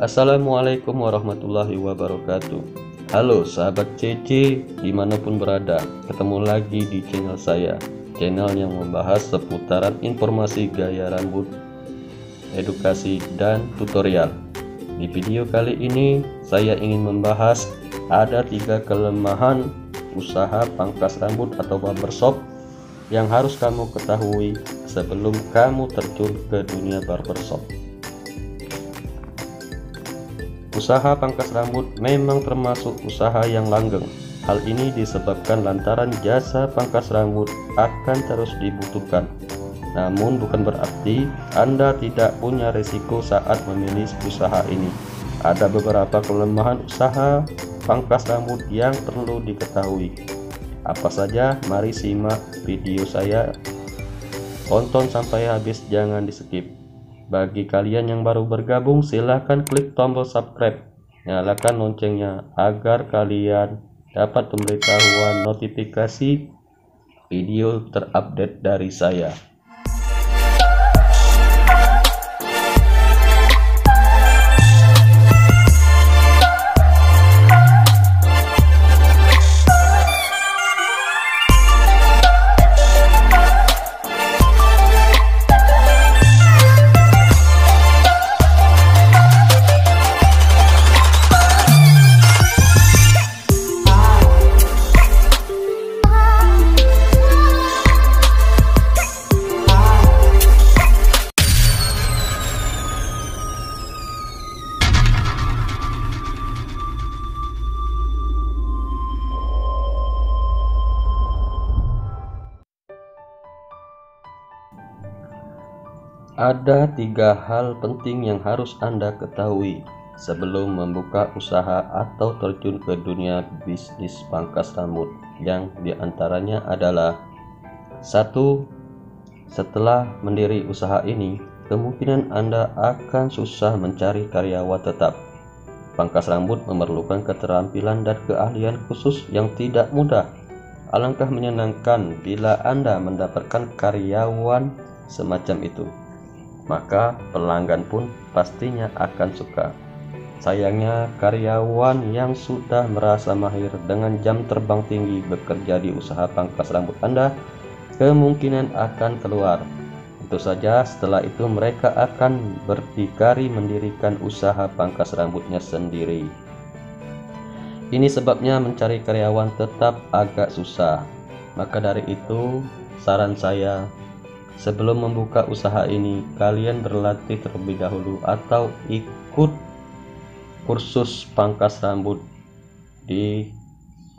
Assalamualaikum warahmatullahi wabarakatuh. Halo sahabat CC dimanapun berada, ketemu lagi di channel saya, channel yang membahas seputaran informasi gaya rambut, edukasi, dan tutorial. Di video kali ini saya ingin membahas ada 3 kelemahan usaha pangkas rambut atau barbershop yang harus kamu ketahui sebelum kamu terjun ke dunia barbershop. Usaha pangkas rambut memang termasuk usaha yang langgeng. Hal ini disebabkan lantaran jasa pangkas rambut akan terus dibutuhkan. Namun bukan berarti Anda tidak punya risiko saat memilih usaha ini. Ada beberapa kelemahan usaha pangkas rambut yang perlu diketahui. Apa saja? Mari simak video saya, tonton sampai habis, jangan di skip. Bagi kalian yang baru bergabung, silahkan klik tombol subscribe, nyalakan loncengnya agar kalian dapat pemberitahuan notifikasi video terupdate dari saya. Ada 3 hal penting yang harus Anda ketahui sebelum membuka usaha atau terjun ke dunia bisnis pangkas rambut, yang diantaranya adalah: 1. Setelah mendiri usaha ini, kemungkinan Anda akan susah mencari karyawan tetap. Pangkas rambut memerlukan keterampilan dan keahlian khusus yang tidak mudah. Alangkah menyenangkan bila Anda mendapatkan karyawan semacam itu, maka pelanggan pun pastinya akan suka. Sayangnya, karyawan yang sudah merasa mahir dengan jam terbang tinggi bekerja di usaha pangkas rambut Anda kemungkinan akan keluar. Tentu saja setelah itu mereka akan berdikari mendirikan usaha pangkas rambutnya sendiri. Ini sebabnya mencari karyawan tetap agak susah. Maka dari itu, saran saya, sebelum membuka usaha ini, kalian berlatih terlebih dahulu atau ikut kursus pangkas rambut di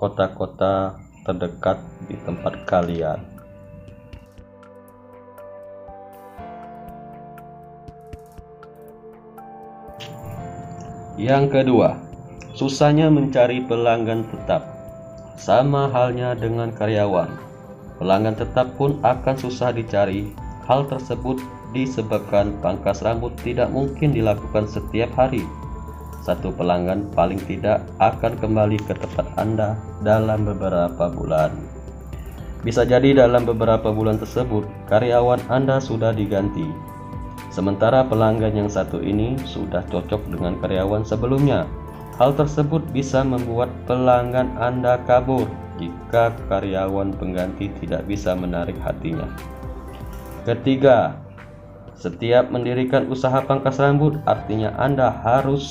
kota-kota terdekat di tempat kalian. Yang kedua, susahnya mencari pelanggan tetap. Sama halnya dengan karyawan, pelanggan tetap pun akan susah dicari. Hal tersebut disebabkan pangkas rambut tidak mungkin dilakukan setiap hari. Satu pelanggan paling tidak akan kembali ke tempat Anda dalam beberapa bulan. Bisa jadi dalam beberapa bulan tersebut, karyawan Anda sudah diganti. Sementara pelanggan yang satu ini sudah cocok dengan karyawan sebelumnya. Hal tersebut bisa membuat pelanggan Anda kabur jika karyawan pengganti tidak bisa menarik hatinya. Ketiga, setiap mendirikan usaha pangkas rambut, artinya Anda harus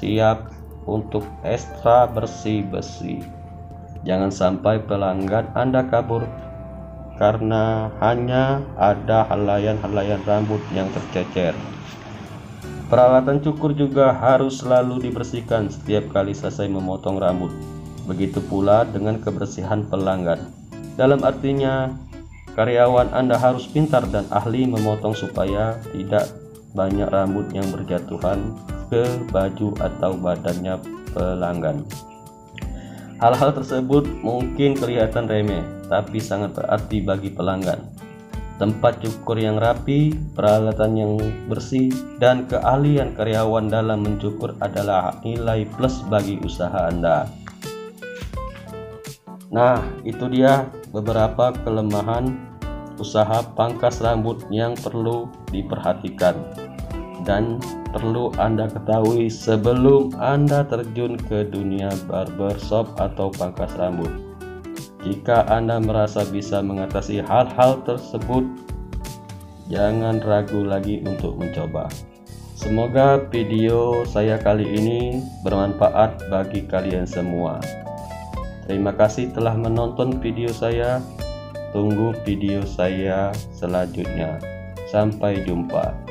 siap untuk ekstra bersih-bersih. Jangan sampai pelanggan Anda kabur karena hanya ada helaian-helaian rambut yang tercecer. Peralatan cukur juga harus selalu dibersihkan setiap kali selesai memotong rambut. Begitu pula dengan kebersihan pelanggan. Dalam artinya, karyawan Anda harus pintar dan ahli memotong supaya tidak banyak rambut yang berjatuhan ke baju atau badannya pelanggan. Hal-hal tersebut mungkin kelihatan remeh, tapi sangat berarti bagi pelanggan. Tempat cukur yang rapi, peralatan yang bersih, dan keahlian karyawan dalam mencukur adalah nilai plus bagi usaha Anda. Nah, itu dia beberapa kelemahan usaha pangkas rambut yang perlu diperhatikan. dan perlu Anda ketahui sebelum Anda terjun ke dunia barbershop atau pangkas rambut. Jika Anda merasa bisa mengatasi hal-hal tersebut, jangan ragu lagi untuk mencoba. Semoga video saya kali ini bermanfaat bagi kalian semua. Terima kasih telah menonton video saya. Tunggu video saya selanjutnya. Sampai jumpa.